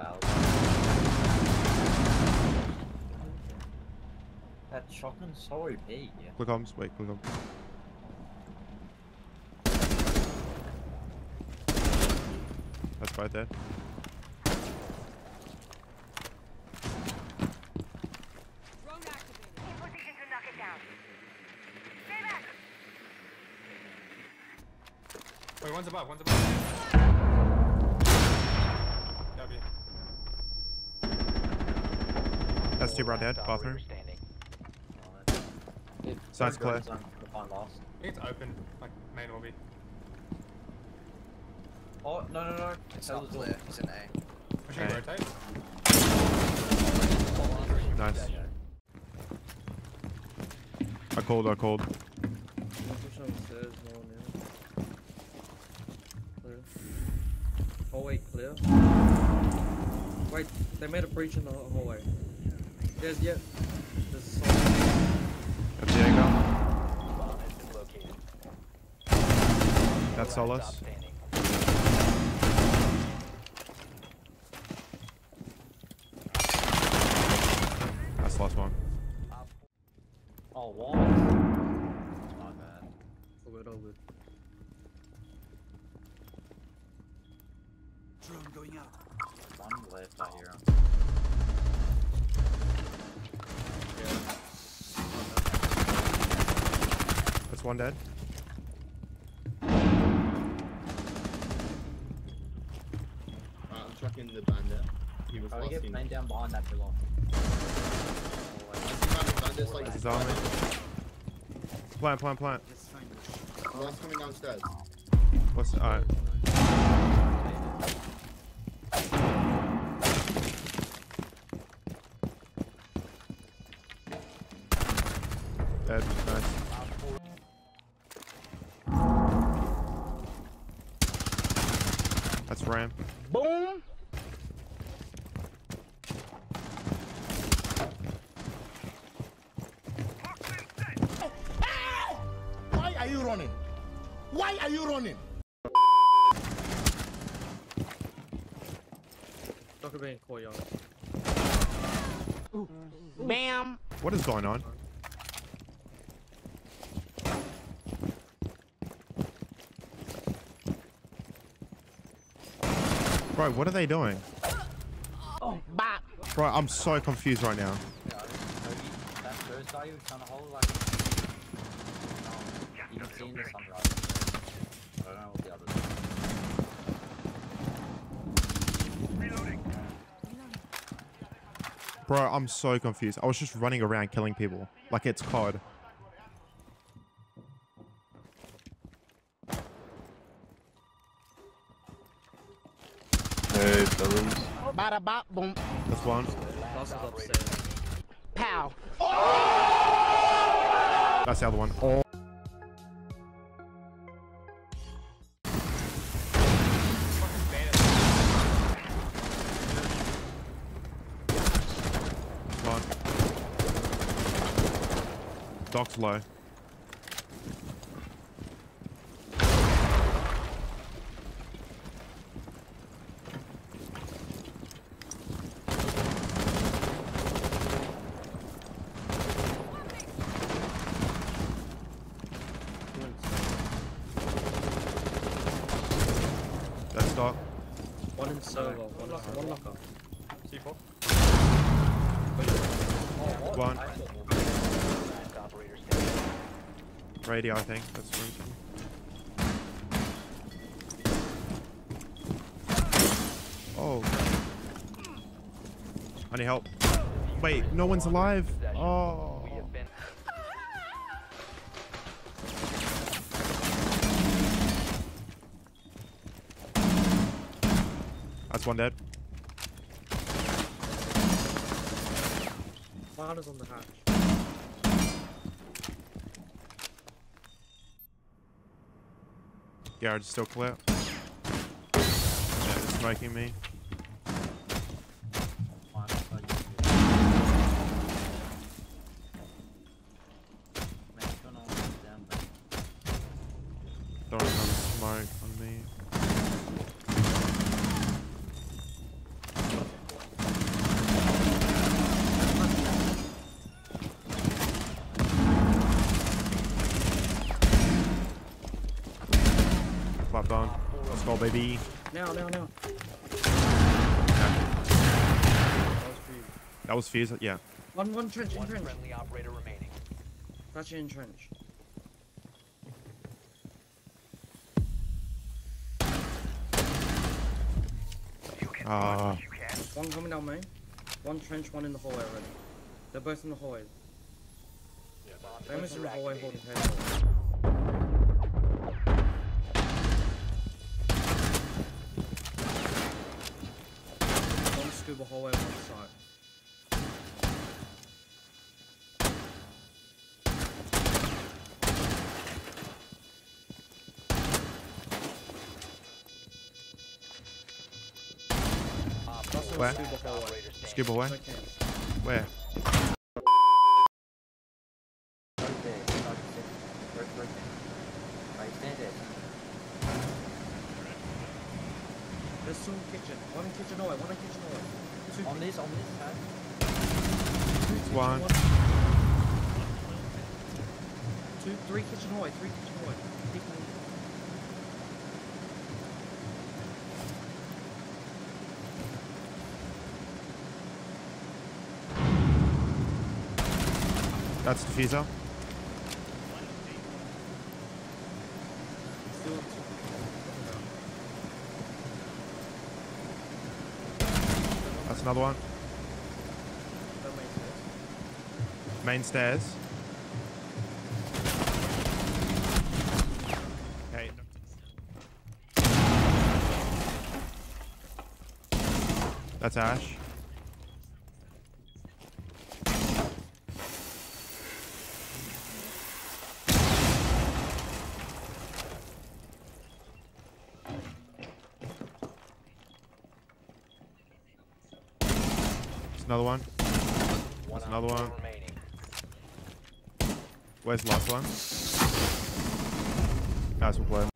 about. That shotgun's so OP. Click on, wait, click on. That's right there. Wait, one's above, one's above. W. That's two broad dead, bathroom. Side's clear. It's open, like main lobby. Oh, no, no, no. It's not clear, it's an A. Pushing okay. Rotate. Nice. I called. Hallway clear. Wait, they made a breach in the hallway. There's yet. There's someone. That's Solace. That's the last one. Oh, what? My bad. All good. Drone going out. One left out here. That's one dead. I'm chucking the bandit. He was lost. Get main down behind that pillar. That's army. Plant. One's coming downstairs. What's the alright? Dead, nice. That's ramp. Boom! Why are you running? Bam! What is going on? Bro, what are they doing? Oh, bop. Bro, I'm so confused right now. Bro, I'm so confused. I was just running around killing people. Like it's COD. Hey, fellas. Bada bop boom. That's one. Pow. Oh! That's the other one. Oh. One. Doc's low. Doc. One in server, one locker. C4. One. Radio, I think. That's room. Oh. I need help. Wait, no one's alive. Oh. That's one dead. Barter's on the hatch. Garage still clear. Yeah, it's smoking me. Don't have smoke on me. popped on. Let's go, baby. Now, now, now. That was Fuse, yeah. One trench, one trench. Friendly operator remaining. Gotcha in trench. One coming down main. One trench, one in the hallway already. They're both in the hallway. Yeah, they're almost in the hallway holding head. One scuba hallway on the side. Where? Scuba where? Where? There's two kitchen. One in kitchen away, one in kitchen away. Two on this side. One. Two, three kitchen away, three kitchen away. That's the Diffuser. That's another one. Main stairs. Okay. That's Ash. Another one. That's another one. Where's the last one? Nice one, play.